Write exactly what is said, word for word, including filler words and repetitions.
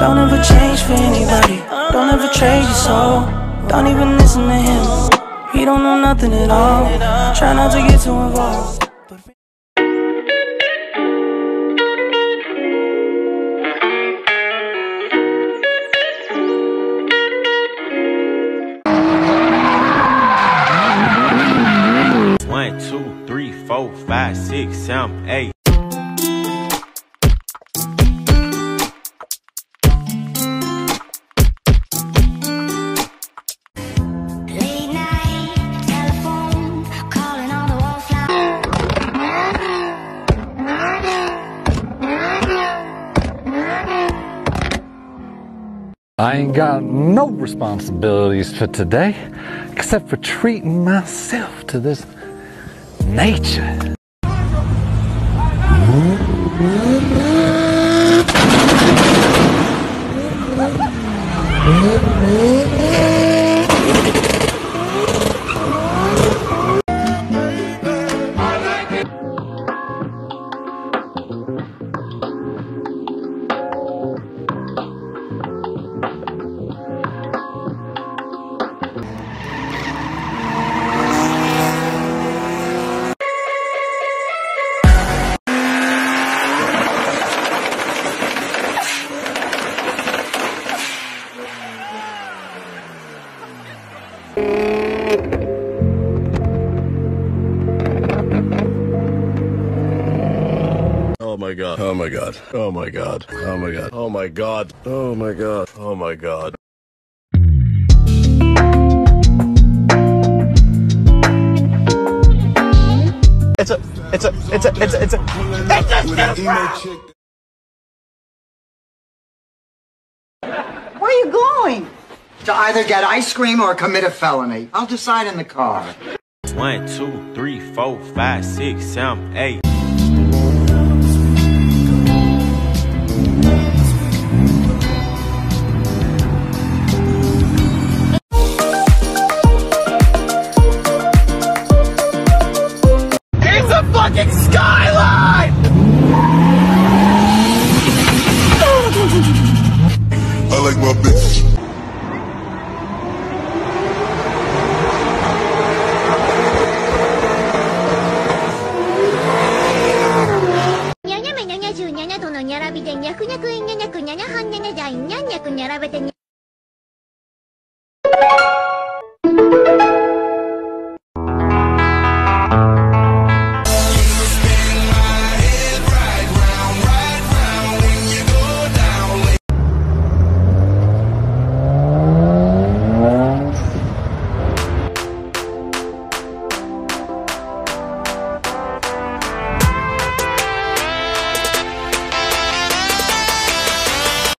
Don't ever change for anybody. Don't ever trade your soul. Don't even listen to him. He don't know nothing at all. Try not to get too involved. one, two, three, four, five, six, seven, eight. I ain't got no responsibilities for today, except for treating myself to this nature. Oh my god. Oh my god. Oh my god. Oh my god. Oh my god. Oh my god. Oh my god. It's a it's a it's a it's a it's a it's a Where are you going? To either get ice cream or commit a felony. I'll decide in the car. One, two, three, four, five, six, seven, eight. Fucking Skyline! I like my bitch.